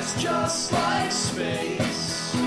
It's just like space.